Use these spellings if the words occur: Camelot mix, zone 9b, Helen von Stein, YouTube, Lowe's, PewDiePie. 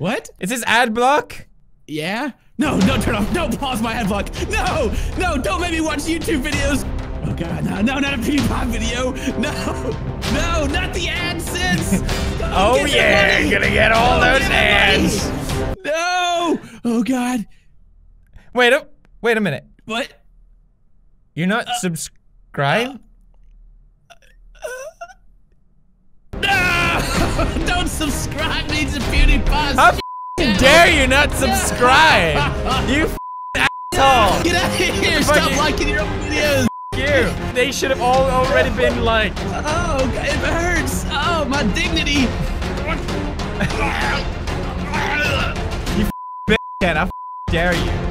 What? Is this ad block? Yeah? No, don't turn off. Don't pause my ad block. No, no, don't make me watch YouTube videos. Oh God, no, no, not a PewDiePie video. No, no, not the AdSense. Oh yeah, you're gonna get all those ads. No. Oh God. Wait a minute. What? You're not subscribed? No! Don't subscribe me to PewDiePie. How dare you not subscribe? You asshole! Get out of here! Stop liking your own videos. You. They should have all already been liked. Oh, it hurts. Oh, my dignity. You bitch! I dare you.